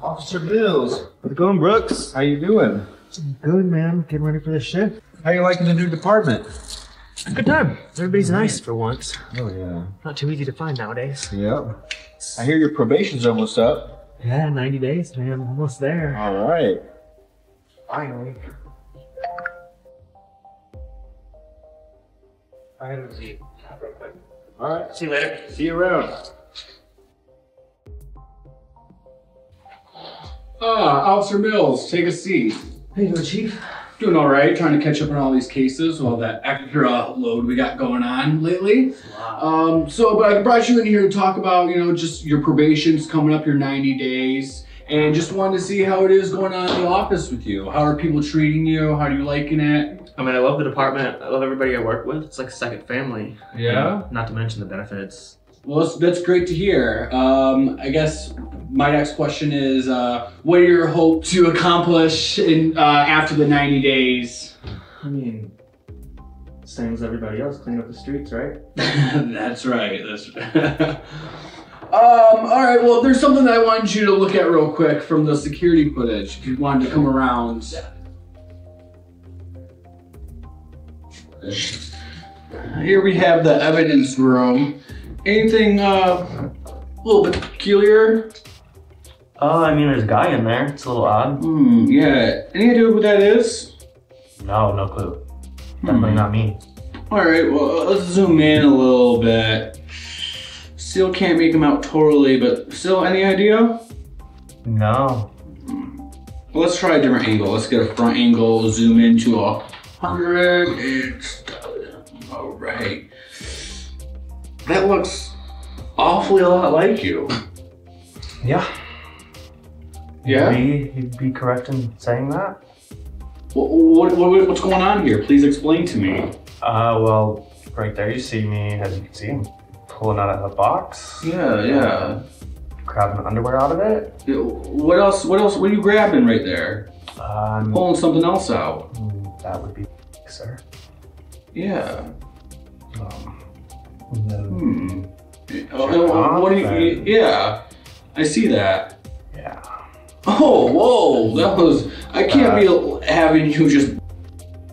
Officer Bills. How's it going, Brooks? How you doing? Good, man. Getting ready for this shift. How you liking the new department? Good time. Everybody's nice for once. Oh, yeah. Not too easy to find nowadays. Yep. I hear your probation's almost up. Yeah, 90 days, man. Almost there. All right. Finally. I had to see. All right. See you later. See you around. Officer Mills, take a seat. How you doing, Chief? Doing all right, trying to catch up on all these cases, all that extra load we got going on lately. Wow. But I brought you in here to talk about, just your probation's coming up, your 90 days, and just wanted to see how it is going on in the office with you. How are people treating you? How are you liking it? I mean, I love the department. I love everybody I work with. It's like a second family. Yeah? Not to mention the benefits. Well, that's great to hear. I guess my next question is, what are your hopes to accomplish in, after the 90 days? I mean, same as everybody else, clean up the streets, right? That's right. That's right. All right, well, there's something that I wanted you to look at real quick from the security footage, if you wanted to come around. Here we have the evidence room. Anything a little bit peculiar? I mean, there's a guy in there. It's a little odd. Yeah. Any idea who that is? No clue. Definitely not me. All right, well, let's zoom in a little bit. Still can't make him out totally, but still, any idea? No. Well, let's try a different angle. Let's get a front angle, zoom into 100. All right. That looks awfully a lot like you. Yeah. Yeah? You'd be correct in saying that. What's going on here? Please explain to me. Well, right there you see me, as you can see, I'm pulling out of the box. Yeah. Grabbing the underwear out of it. What else? What are you grabbing right there? Pulling something else out. That would be, sir. Yeah. What do you? Yeah, I see that. Yeah. Oh, whoa! That was. I can't be having you just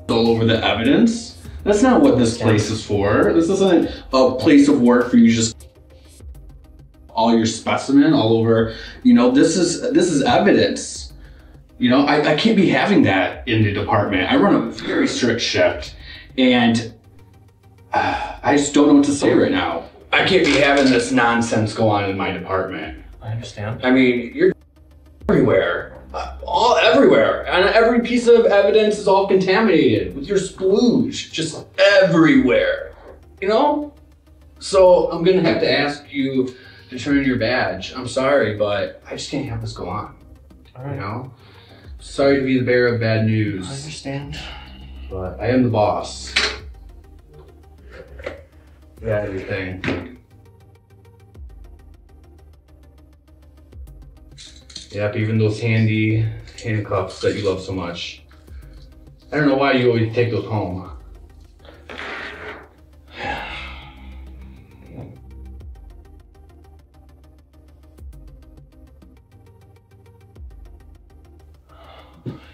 all over the evidence. That's not what this place is for. This isn't a place of work for you just all your specimen all over. This is evidence. I can't be having that in the department. I run a very strict shift, and. I just don't know what to say right now. I can't be having this nonsense go on in my department. I understand. I mean, you're everywhere, everywhere. And every piece of evidence is all contaminated with your splooge, just everywhere, So I'm gonna have to ask you to turn in your badge. I'm sorry, but I just can't have this go on, all right. Sorry to be the bearer of bad news. I understand. But I am the boss. Yeah, everything. Yep, even those handy handcuffs that you love so much. I don't know why you always take those home.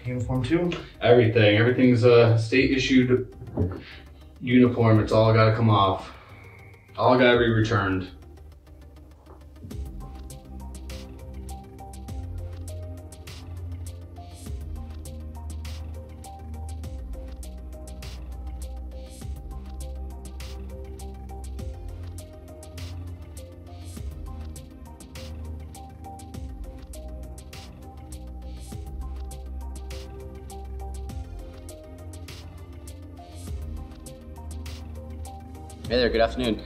Uniform too? Everything. Everything's a state-issued uniform. It's all gotta come off. All gotta be returned. Hey there, good afternoon.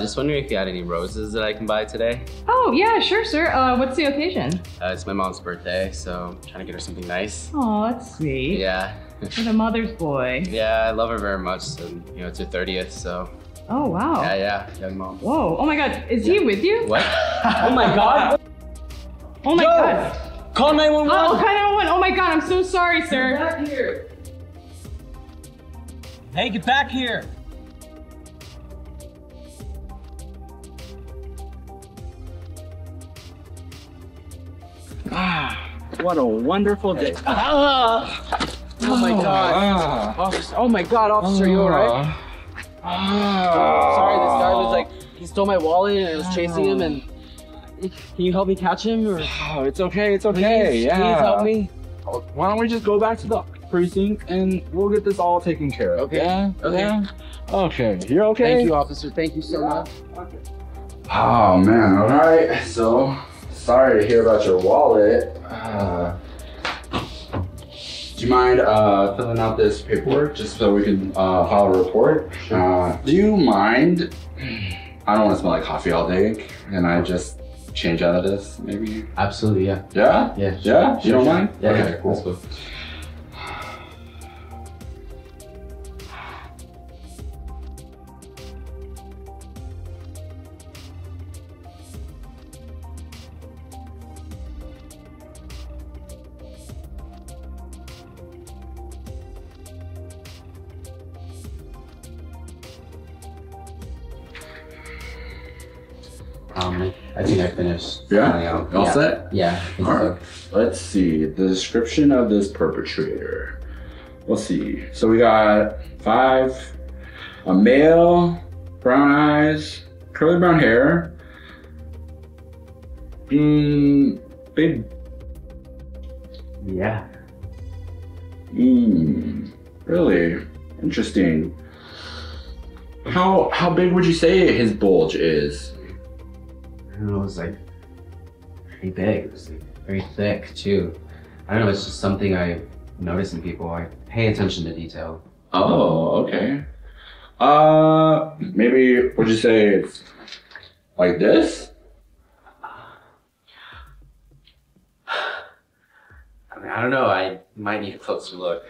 Just wondering if you had any roses that I can buy today? Oh, yeah, sure, sir. What's the occasion? It's my mom's birthday, so I'm trying to get her something nice. Oh, that's sweet. Yeah. You're the mother's boy. Yeah, I love her very much, and it's her 30th, so. Oh, wow. Yeah, young mom. Whoa, oh my God, is he with you? What? Oh my God. Oh my God. Call 911. Oh, call 911. Oh my God, I'm so sorry, sir. Get back here. Hey, get back here. Ah. What a wonderful day. Oh my God. Oh my God, officer, you all right? Sorry, this guy was like, he stole my wallet and I was chasing him, and can you help me catch him? Or? Oh, it's okay, it's okay. Please, please help me. Why don't we just go back to the precinct and we'll get this all taken care of. Okay. Yeah? Okay. Yeah. Okay. You're okay? Thank you, officer. Thank you so much. Okay. Oh man, all right. So, sorry to hear about your wallet. Do you mind filling out this paperwork just so we can file a report? Sure. Do you mind? I don't want to smell like coffee all day. Can I just change out of this maybe? Absolutely, yeah. Yeah? Yeah. Sure. Yeah? You don't mind? Yeah, okay, yeah, cool. Cool. I think I finished. Yeah? All set? Yeah. Alright. Let's see. The description of this perpetrator. Let's see. So we got a male, brown eyes, curly brown hair, big. Yeah. Really interesting. How big would you say his bulge is? I don't know, it was like pretty big, it was like very thick too. I don't know, it's just something I notice in people. I pay attention to detail. Oh, okay. Maybe, would you say it's like this? I mean, I don't know, I might need a closer look.